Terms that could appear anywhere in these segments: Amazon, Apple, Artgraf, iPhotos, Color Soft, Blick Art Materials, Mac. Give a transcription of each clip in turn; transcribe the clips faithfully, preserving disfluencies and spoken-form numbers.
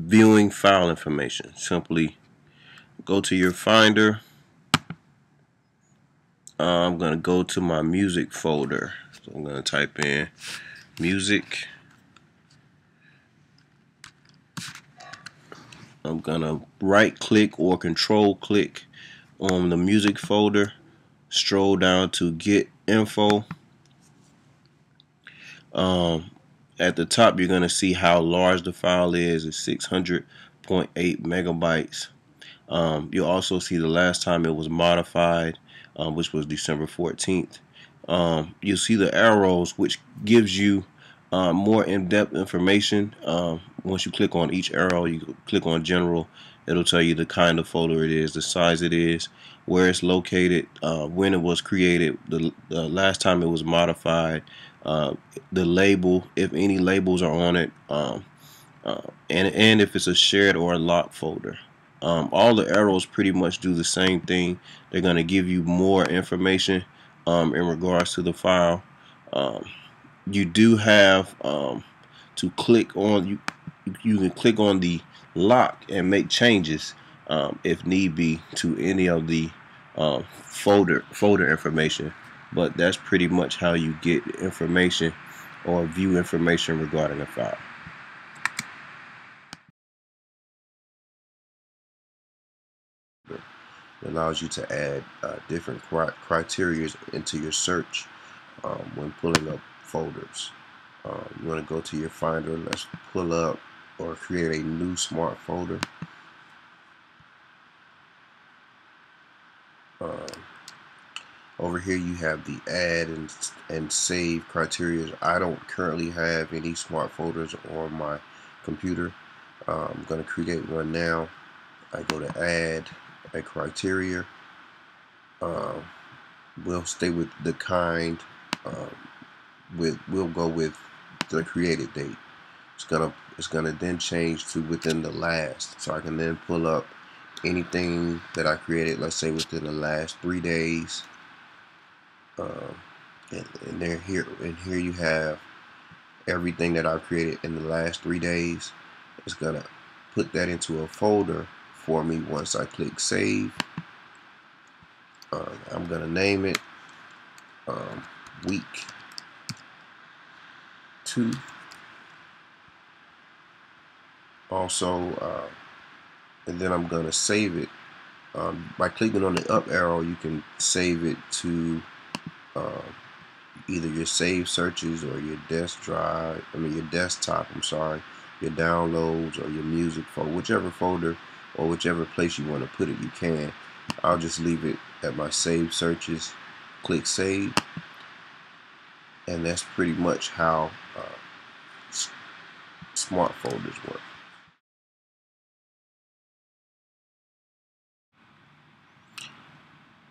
viewing file information. Simply go to your Finder. Uh, I'm going to go to my music folder. So I'm going to type in music. I'm going to right click or control click on the music folder. Stroll down to get info. Um, at the top you're going to see how large the file is. It's six hundred point eight megabytes. Um, you'll also see the last time it was modified, um, which was December fourteenth. Um, you'll see the arrows, which gives you uh, more in-depth information. Um, once you click on each arrow, you click on general, it'll tell you the kind of folder it is, the size it is, where it's located, uh, when it was created, the, the last time it was modified, uh, the label, if any labels are on it, um, uh, and, and if it's a shared or a locked folder. Um, all the arrows pretty much do the same thing. They're going to give you more information um, in regards to the file. Um, you do have um, to click on, you, you can click on the lock and make changes um, if need be to any of the um, folder, folder information. But that's pretty much how you get information or view information regarding a file. It allows you to add uh, different cri criteria into your search um, when pulling up folders. Um, you want to go to your Finder. Let's pull up or create a new smart folder. Um, over here you have the add and, and save criteria. I don't currently have any smart folders on my computer. Uh, I'm going to create one now. I go to add a criteria. Um, we'll stay with the kind. Um, with we'll go with the created date. It's gonna it's gonna then change to within the last. So I can then pull up anything that I created. Let's say within the last three days. Um, and, and there here and here you have everything that I've created in the last three days. It's gonna put that into a folder for me once I click save. Uh, I'm gonna name it um, week two. Also, uh, and then I'm gonna save it um, by clicking on the up arrow. You can save it to uh, either your saved searches or your desk drive. I mean your desktop. I'm sorry, your downloads or your music folder, whichever folder. Or whichever place you want to put it, you can. I'll just leave it at my saved searches. Click save, and that's pretty much how uh, smart folders work.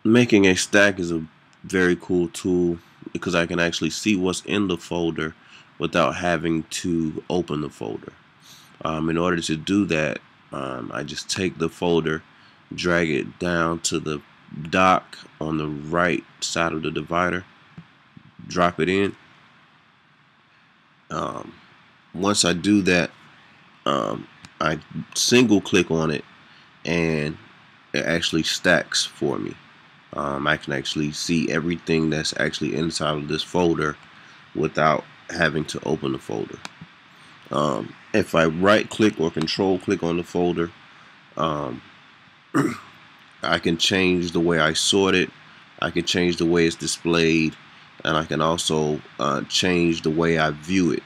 Making a stack is a very cool tool because I can actually see what's in the folder without having to open the folder. Um, in order to do that, Um, I just take the folder, drag it down to the dock on the right side of the divider, drop it in. Um, once I do that, um, I single click on it and it actually stacks for me. Um, I can actually see everything that's actually inside of this folder without having to open the folder. Um, if I right click or control click on the folder, um, I can change the way I sort it, I can change the way it's displayed, and I can also uh, change the way I view it.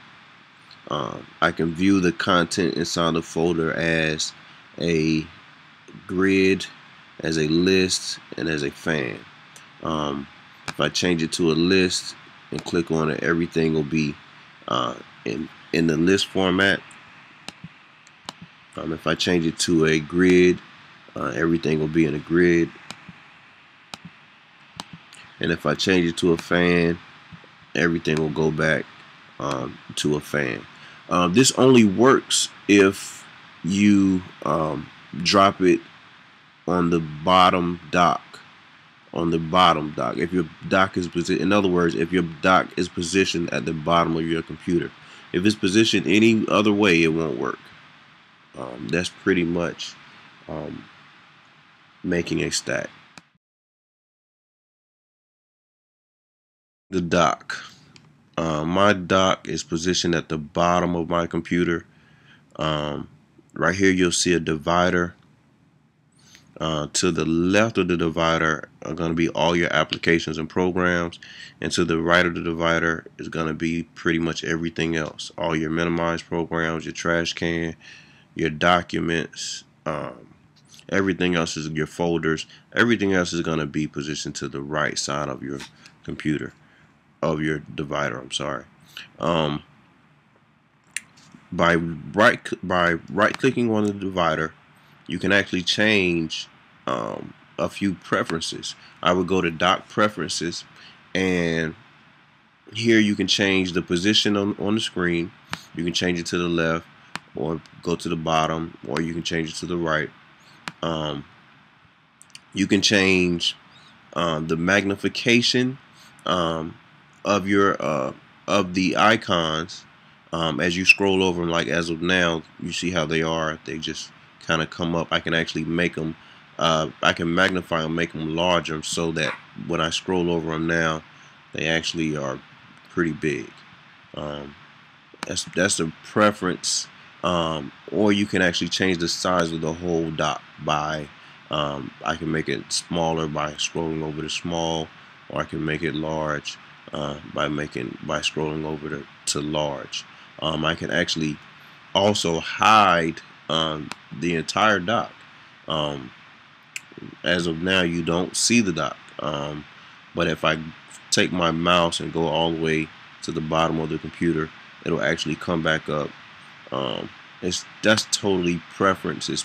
Uh, I can view the content inside the folder as a grid, as a list, and as a fan. Um, if I change it to a list and click on it, everything will be uh, in in the list format. Um, if I change it to a grid, uh, everything will be in a grid. And if I change it to a fan, everything will go back um, to a fan. Um, this only works if you um, drop it on the bottom dock. On the bottom dock. If your dock is positioned, in other words, if your dock is positioned at the bottom of your computer. If it's positioned any other way, it won't work. Um, that's pretty much um, making a stack. The dock. Uh, my dock is positioned at the bottom of my computer. Um, right here you'll see a divider. Uh, to the left of the divider are going to be all your applications and programs, and to the right of the divider is going to be pretty much everything else. All your minimized programs, your trash can, your documents, um, everything else is your folders. Everything else is going to be positioned to the right side of your computer, of your divider. I'm sorry. Um, by right by right clicking on the divider, you can actually change um, a few preferences. I would go to Dock Preferences, and here you can change the position on, on the screen. You can change it to the left, or go to the bottom, or you can change it to the right. Um, you can change uh, the magnification um, of your uh, of the icons um, as you scroll over them. Like as of now, you see how they are. They just kind of come up. I can actually make them, uh, I can magnify them, make them larger, so that when I scroll over them now, they actually are pretty big. Um, that's that's a preference. Um, or you can actually change the size of the whole dock by, um, I can make it smaller by scrolling over to small, or I can make it large uh, by making by scrolling over to, to large. Um, I can actually also hide Um, the entire dock. Um, as of now, you don't see the dock, um, but if I take my mouse and go all the way to the bottom of the computer, it'll actually come back up. Um, it's that's totally preference. It's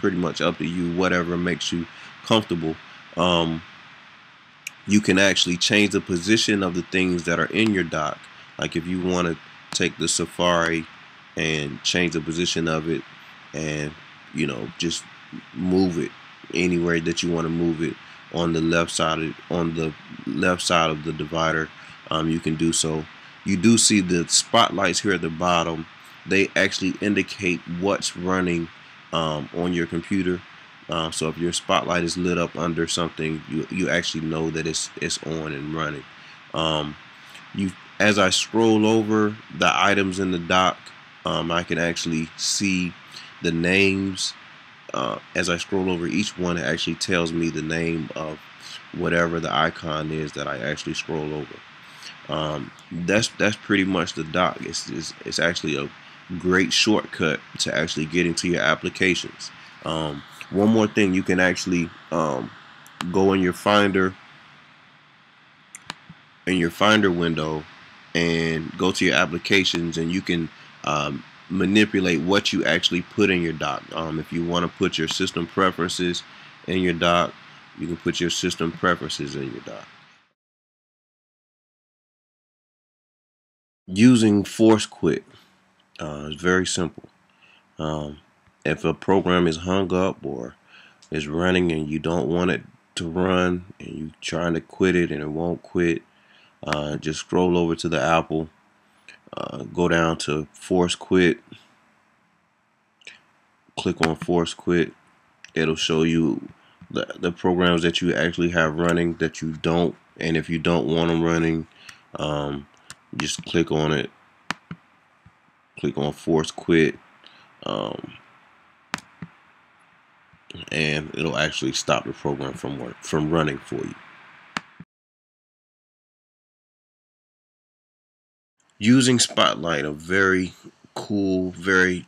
pretty much up to you, whatever makes you comfortable. Um, you can actually change the position of the things that are in your dock. Like if you want to take the Safari and change the position of it, and you know, just move it anywhere that you want to move it on the left side of, on the left side of the divider, um, you can do so. You do see the spotlights here at the bottom. They actually indicate what's running um, on your computer. Uh, so if your spotlight is lit up under something, you you actually know that it's it's on and running. Um, you as I scroll over the items in the dock, um, I can actually see the names. Uh, as I scroll over each one, it actually tells me the name of whatever the icon is that I actually scroll over. Um, that's that's pretty much the dock. It's, it's, it's actually a great shortcut to actually getting to your applications. Um, one more thing, you can actually um, go in your Finder, in your Finder window, and go to your applications, and you can um, manipulate what you actually put in your dock. Um, if you want to put your system preferences in your dock, you can put your system preferences in your dock. Using force quit uh, is very simple. Um, if a program is hung up or is running and you don't want it to run, and you're trying to quit it and it won't quit, uh, just scroll over to the Apple. Uh, go down to force quit, click on force quit. It'll show you the, the programs that you actually have running that you don't, and if you don't want them running, um, just click on it, click on force quit, um, and it'll actually stop the program from work, from running for you. Using Spotlight, a very cool, very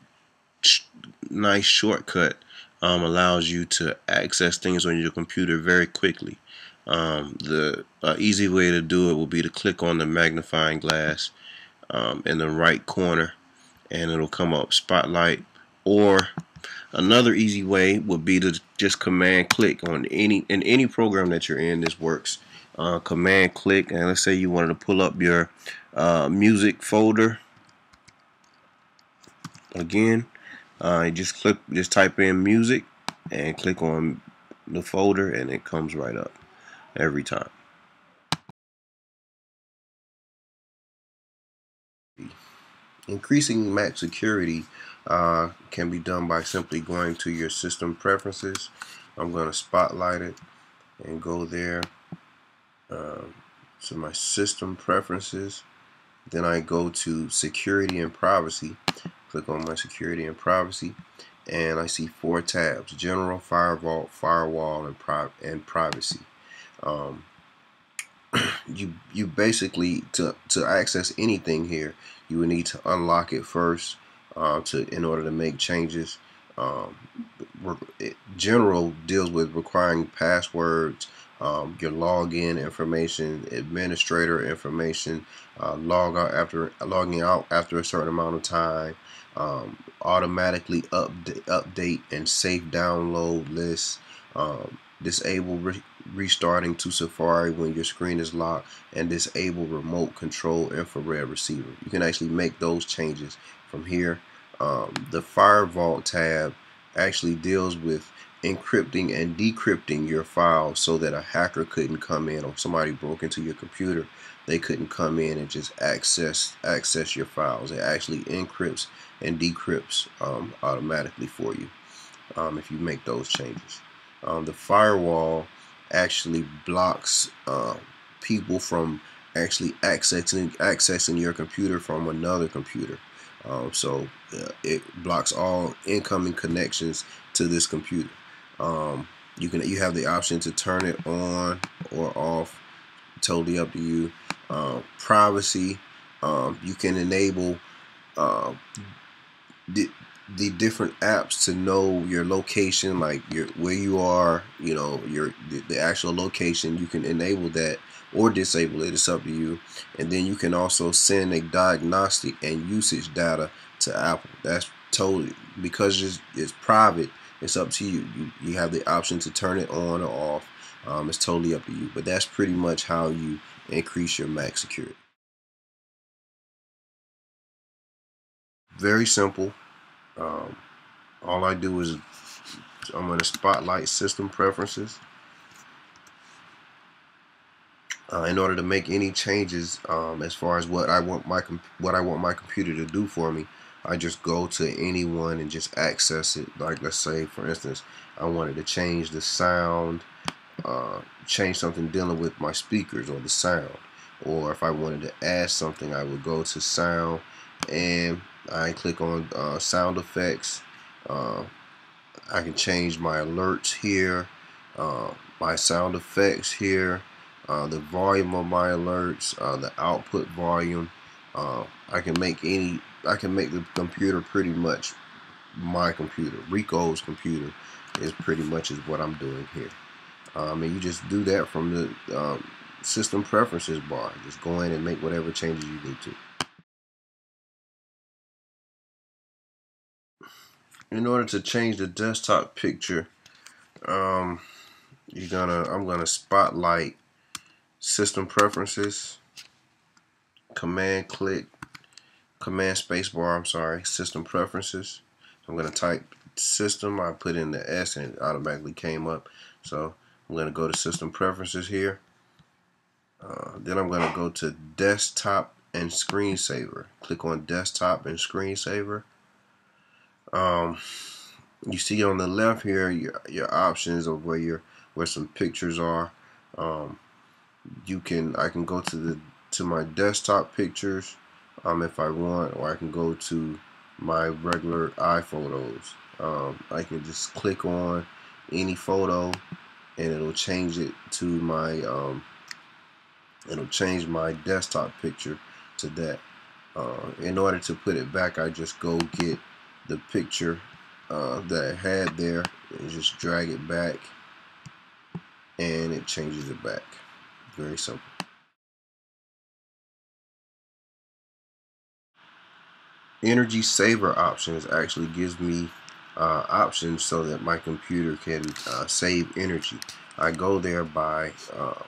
sh nice shortcut, um, allows you to access things on your computer very quickly. Um, the uh, easy way to do it will be to click on the magnifying glass um, in the right corner, and it'll come up Spotlight. Or another easy way would be to just command click on any in any program that you're in. This works. Uh, command click, and let's say you wanted to pull up your uh, music folder again. Uh, just click, just type in music and click on the folder, and it comes right up every time. Increasing Mac security uh, can be done by simply going to your system preferences. I'm going to spotlight it and go there uh, to my system preferences. Then I go to security and privacy, click on my security and privacy, and I see four tabs: general, firewall, firewall, and pri and privacy. Um, you you basically to to access anything here, you would need to unlock it first uh, to in order to make changes. Um, general deals with requiring passwords, um, your login information, administrator information, uh, log out after logging out after a certain amount of time, um, automatically update, update and safe download lists, um, disable re restarting to Safari when your screen is locked, and disable remote control infrared receiver. You can actually make those changes from here. Um, the Firewall tab actually deals with encrypting and decrypting your files so that a hacker couldn't come in, or somebody broke into your computer, they couldn't come in and just access access your files. It actually encrypts and decrypts um, automatically for you um, if you make those changes. Um, the firewall actually blocks uh, people from actually accessing accessing your computer from another computer. Um, so uh, it blocks all incoming connections to this computer. Um, you can you have the option to turn it on or off, totally up to you. Uh, privacy, um, you can enable uh, the the different apps to know your location, like your where you are, you know, your the, the actual location. You can enable that or disable it, it's up to you. And then you can also send a diagnostic and usage data to Apple. That's totally, because it's, it's private, it's up to you. you. You have the option to turn it on or off. Um, it's totally up to you. But that's pretty much how you increase your Mac security. Very simple. Um, all I do is I'm gonna spotlight system preferences. Uh, in order to make any changes um, as far as what I want my what I want my computer to do for me, I just go to anyone and just access it. Like, let's say, for instance, I wanted to change the sound, uh, change something dealing with my speakers or the sound, or if I wanted to add something, I would go to sound and I click on uh, sound effects. Uh, I can change my alerts here, uh, my sound effects here. Uh, the volume of my alerts, uh, the output volume. Uh, I can make any. I can make the computer pretty much my computer. Rico's computer is pretty much is what I'm doing here. Um, and you just do that from the um, system preferences bar. Just go in and make whatever changes you need to. In order to change the desktop picture, um, you're gonna. I'm gonna spotlight. System preferences, command click, command spacebar. I'm sorry, system preferences. I'm gonna type system. I put in the S and it automatically came up. So I'm gonna go to system preferences here. Uh, then I'm gonna go to desktop and screensaver. Click on desktop and screensaver. Um, you see on the left here your your options of where your where some pictures are. Um, You can I can go to the to my desktop pictures um, if I want, or I can go to my regular iPhotos. Um, I can just click on any photo and it'll change it to my um, it'll change my desktop picture to that. Uh, in order to put it back, I just go get the picture uh, that I had there and just drag it back, and it changes it back. Very simple. Energy saver options actually gives me uh, options so that my computer can uh, save energy. I go there by uh,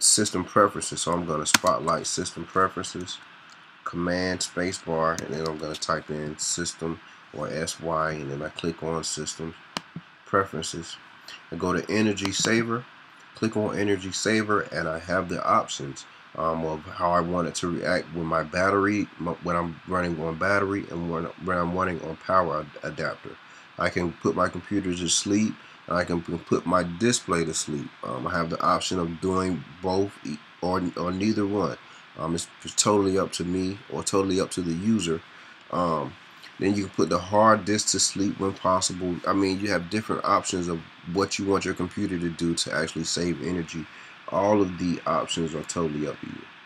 system preferences. So I'm going to spotlight system preferences, command spacebar, and then I'm going to type in system or S Y, and then I click on system preferences. I go to energy saver. Click on energy saver and I have the options um, of how I want it to react when my battery, when I'm running on battery and when, when I'm running on power adapter. I can put my computer to sleep, and I can put my display to sleep. Um, I have the option of doing both or, or neither one. Um, it's, it's totally up to me or totally up to the user. Um, then you can put the hard disk to sleep when possible. I mean, you have different options of what you want your computer to do to actually save energy. All of the options are totally up to you.